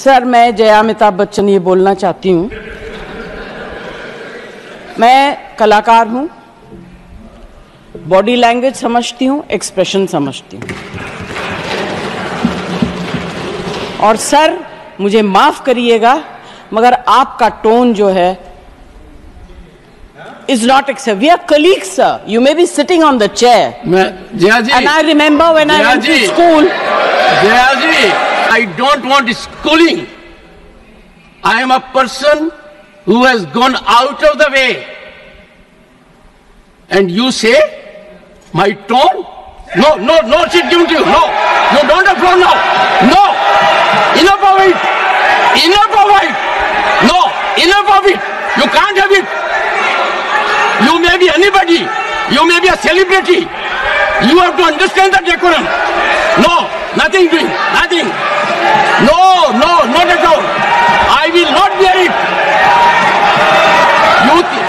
Sir, मैं जया अमिताभ बच्चन ये बोलना चाहती हूँ। मैं कलाकार हूँ, बॉडी लैंग्वेज समझती हूँ, एक्सप्रेशन समझती हूँ। और सर मुझे माफ करिएगा मगर आपका टोन जो है is not acceptable. We are colleagues, sir. You may be sitting on the chair. Jaya ji, and I remember when I went to school. Jaya ji, I don't want schooling. I am a person who has gone out of the way. And you say my tone? No, no, no shit given to you. No, you don't applaud now. No, enough of it. Enough of it. No, enough of it. You can't have it. You may be anybody. You may be a celebrity. You have to understand the decorum. No, nothing doing. Nothing. No, not at all. I will not bear it. You